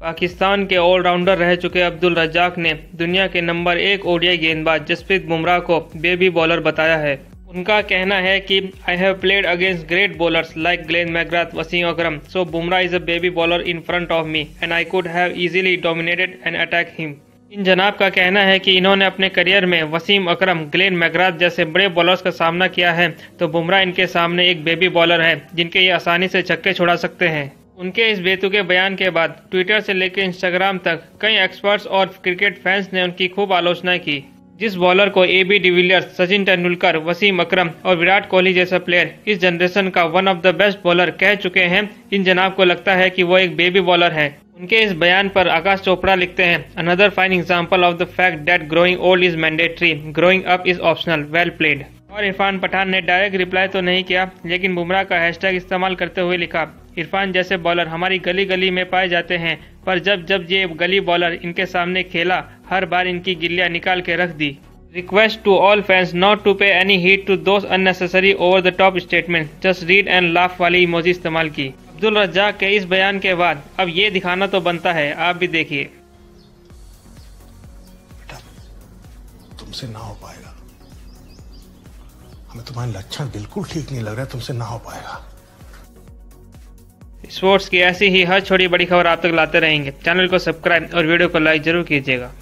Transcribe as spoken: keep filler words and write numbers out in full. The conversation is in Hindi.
पाकिस्तान के ऑलराउंडर रह चुके अब्दुल रज़ाक ने दुनिया के नंबर एक ओडीआई गेंदबाज जसप्रीत बुमराह को बेबी बॉलर बताया है। उनका कहना है कि I have played against great bowlers like Glenn McGrath, Wasim Akram, so Bumrah is a baby bowler in front of me and I could have easily dominated and attack him. इन जनाब का कहना है कि इन्होंने अपने करियर में वसीम अकरम, ग्लेन मैग्राथ जैसे बड़े बॉलर्स का सामना किया है, तो बुमराह इनके सामने एक बेबी बॉलर है जिनके ये आसानी से छक्के छुड़ा सकते हैं। उनके इस बेतुके बयान के बाद ट्विटर से लेकर इंस्टाग्राम तक कई एक्सपर्ट्स और क्रिकेट फैंस ने उनकी खूब आलोचना की। जिस बॉलर को एबी डिविलियर्स, सचिन तेंदुलकर, वसीम अकरम और विराट कोहली जैसा प्लेयर इस जनरेशन का one of the best bowler कह चुके हैं, इन जनाब को लगता है कि वो एक बेबी बॉलर है। उनके इस बयान पर आकाश चोपड़ा लिखते हैं, another fine example of the fact that growing old is mandatory, growing up is optional, well played. और इरफान पठान ने डायरेक्ट रिप्लाई तो नहीं किया, लेकिन बुमराह का हैशटैग इस्तेमाल करते हुए लिखा, इरफान जैसे बॉलर हमारी गली गली में पाए जाते हैं, पर जब जब ये गली बॉलर इनके सामने खेला, हर बार इनकी गिल्लियाँ निकाल के रख दी। Request to all fans not to pay any heat to those unnecessary over the top statement, just read and laugh वाली इमोजी इस्तेमाल की। अब्दुल रज़ाक के इस बयान के बाद अब ये दिखाना तो बनता है, आप भी देखिए। बेटा, तुमसे ना हो पाएगा, हमें तुम्हारे लक्षण बिल्कुल ठीक नहीं लग रहा, तुमसे ना हो पाएगा। स्पोर्ट्स की ऐसी ही हर छोटी बड़ी खबर आप तक लाते रहेंगे। चैनल को सब्सक्राइब और वीडियो को लाइक जरूर कीजिएगा।